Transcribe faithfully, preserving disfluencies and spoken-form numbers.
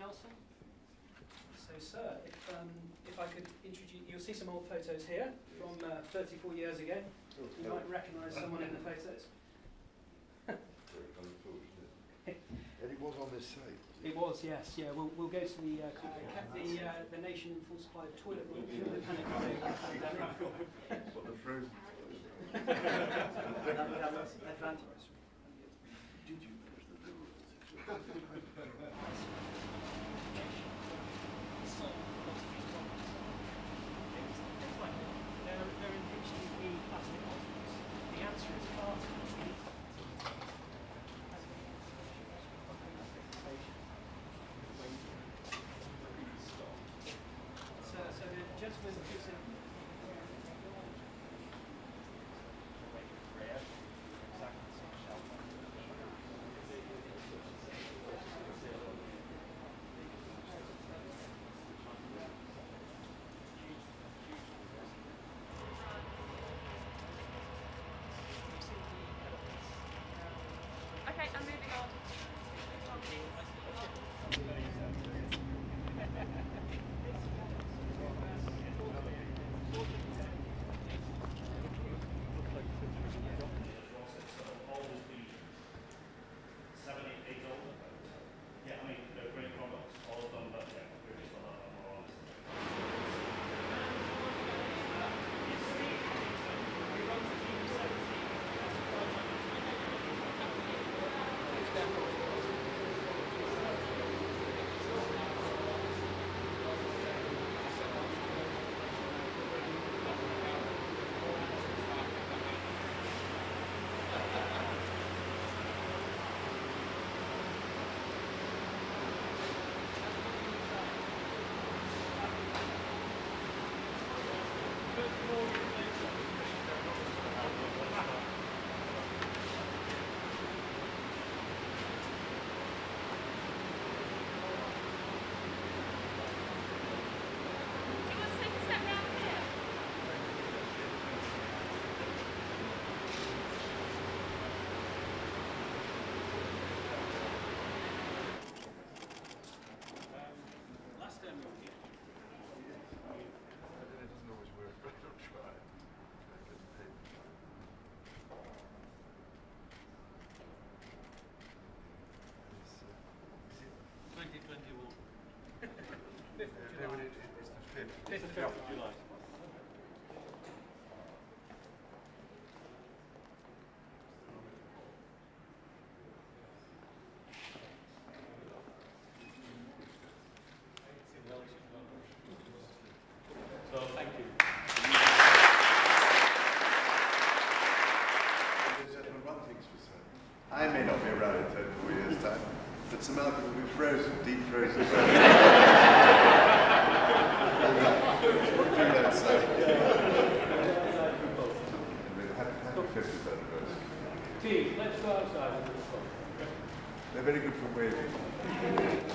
Nelson. So, sir, if, um, if I could introduce, you'll see some old photos here from uh, thirty-four years ago. You might recognise someone in the photos. And it was on this site. It was, yes. Yeah, we'll we'll go to the uh, kept the uh, the nation in full supply of toilet roll. What the frozen toilet. Did you finish the door? Things like they're they're enriched in plastic bottles. The answer is part. So, so the gentleman who's in... Okay, I'm moving on. twenty twenty-one. fifth of July. It's the fifth of July. So, thank you. I may not be around in thirty-four years' time, but Sir Malcolm will be frozen, deep frozen. All right. We'll do that, so. Happy fiftieth anniversary. Steve, let's go outside. They're very good for waving.